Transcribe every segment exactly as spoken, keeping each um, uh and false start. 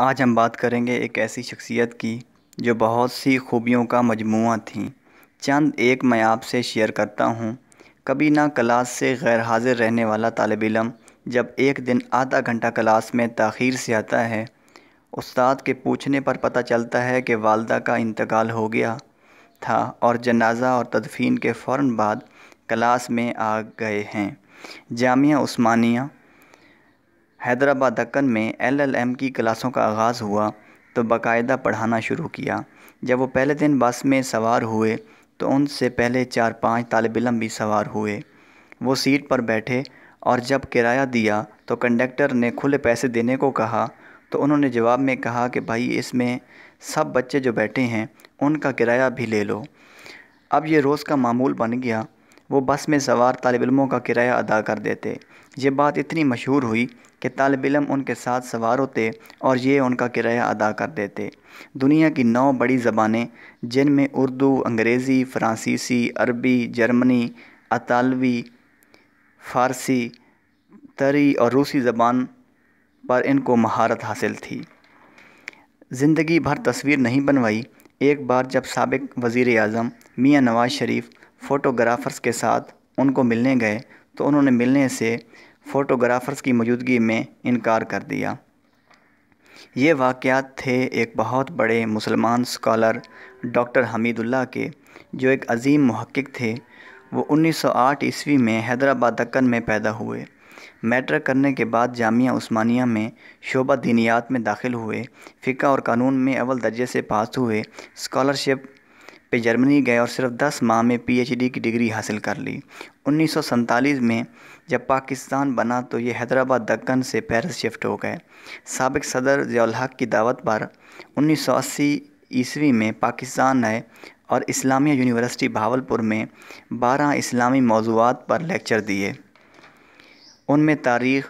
आज हम बात करेंगे एक ऐसी शख्सियत की जो बहुत सी खूबियों का मजमूआ थी। चंद एक मैं आपसे शेयर करता हूँ। कभी ना क्लास से गैर हाजिर रहने वाला तालिब इलम जब एक दिन आधा घंटा क्लास में ताख़ीर से आता है, उस्ताद के पूछने पर पता चलता है कि वालदा का इंतकाल हो गया था और जनाजा और तदफीन के फ़ौरन बाद क्लास में आ गए हैं। जामिया ओस्मानिया हैदराबाद दक्कन में एल एल एम की क्लासों का आगाज़ हुआ तो बाकायदा पढ़ाना शुरू किया। जब वो पहले दिन बस में सवार हुए तो उनसे पहले चार पांच तालिब इलम भी सवार हुए। वो सीट पर बैठे और जब किराया दिया तो कंडक्टर ने खुले पैसे देने को कहा तो उन्होंने जवाब में कहा कि भाई इसमें सब बच्चे जो बैठे हैं उनका किराया भी ले लो। अब ये रोज़ का मामूल बन गया, वो बस में सवार तालिब इलमों का किराया अदा कर देते। ये बात इतनी मशहूर हुई कि तालिब इलम उनके साथ सवार होते और ये उनका किराया अदा कर देते। दुनिया की नौ बड़ी ज़बानें जिनमें उर्दू, अंग्रेज़ी, फ़्रांसीसी, अरबी, जर्मनी, अतालवी, फ़ारसी, तरी और रूसी ज़बान पर इनको महारत हासिल थी। ज़िंदगी भर तस्वीर नहीं बनवाई। एक बार जब साबिक़ वज़ीर आज़म मियाँ नवाज़ शरीफ फ़ोटोग्राफ़र्स के साथ उनको मिलने गए तो उन्होंने मिलने से फ़ोटोग्राफ़र्स की मौजूदगी में इनकार कर दिया। ये वाक़यात थे एक बहुत बड़े मुसलमान स्कॉलर डॉक्टर हमीदुल्लाह के, जो एक अजीम मुहक्किक थे। वो उन्नीस सौ आठ ईस्वी में हैदराबाद दक्कन में पैदा हुए। मैट्रिक करने के बाद जामिया उस्मानिया में शोबा दीनियात में दाखिल हुए। फ़िक़ा और कानून में अव्वल दर्जे से पास हुए। स्कॉलरशिप पे जर्मनी गए और सिर्फ दस माह में पी एच डी की डिग्री हासिल कर ली। उन्नीस सौ सैंतालीस में जब पाकिस्तान बना तो ये हैदराबाद दक्कन से पेरिस शिफ्ट हो गए। साबिक़ सदर ज़ियाउल हक की दावत पर उन्नीस सौ अस्सी ईस्वी में पाकिस्तान आए और इस्लामिया यूनिवर्सिटी बहावलपुर में बारह इस्लामी मौजूआत पर लेक्चर दिए। उनमें तारीख़,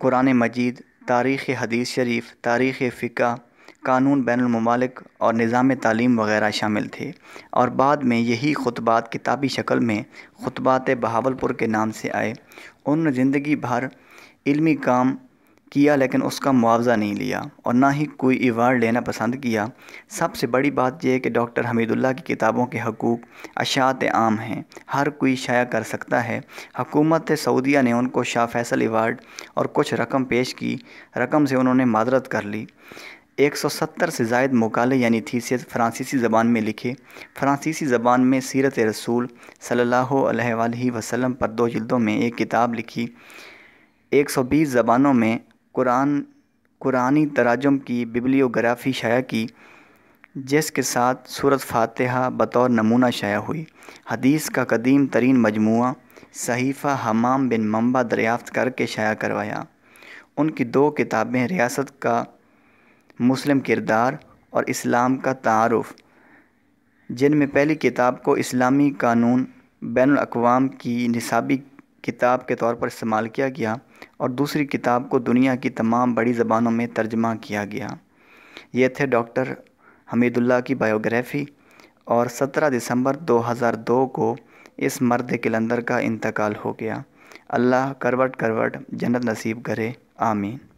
कुरान मजीद, तारीख़ हदीस शरीफ, तारीख़ फ़िक़ा, कानून, बैनुल ममालिक और निज़ाम तालीम वग़ैरह शामिल थे। और बाद में यही खुतबात किताबी शक्ल में खुतबात बहावलपुर के नाम से आए। उन्होंने ज़िंदगी भर इल्मी काम किया लेकिन उसका मुआवज़ा नहीं लिया और ना ही कोई एवार्ड लेना पसंद किया। सबसे बड़ी बात यह कि डॉक्टर हमीदुल्लाह की किताबों के हकूक़ अशाअत आम हैं, हर कोई शाया कर सकता है। हुकूमत सऊदिया ने उनको शाह फैसल एवार्ड और कुछ रकम पेश की। रकम से उन्होंने माजरत कर ली। एक सौ सत्तर से ज़ायद मकाले यानी थीसिस फ़्रांसीसी ज़बान में लिखे। फ़्रांसीसी ज़बान में सीरत रसूल सल्लल्लाहु अलैहि वसल्लम पर दो जिल्दों में एक किताब लिखी। एक सौ बीस ज़बानों में कुरान कुरानी तराजुम की बिब्लियोग्राफ़ी शाया की, जिसके साथ सूरत फातिहा बतौर नमूना शाया हुई। हदीस का कदीम तरीन मजमूआ सुहैफ़ा हम्माम बिन मुनब्बिह दरियाफ़्त करके शाया करवाया। उनकी दो किताबें रियासत का मुस्लिम किरदार और इस्लाम का तारुफ, जिनमें पहली किताब को इस्लामी कानून बैनुल अक़वाम की निसाबी किताब के तौर पर इस्तेमाल किया गया और दूसरी किताब को दुनिया की तमाम बड़ी ज़बानों में तर्जमा किया गया। ये थे डॉक्टर हमीदुल्लाह की बायोग्राफ़ी। और सत्रह दिसंबर दो हज़ार दो को इस मर्द किलंदर का इंतकाल हो गया। अल्लाह करवट करवट जन्नत नसीब करे, आमीन।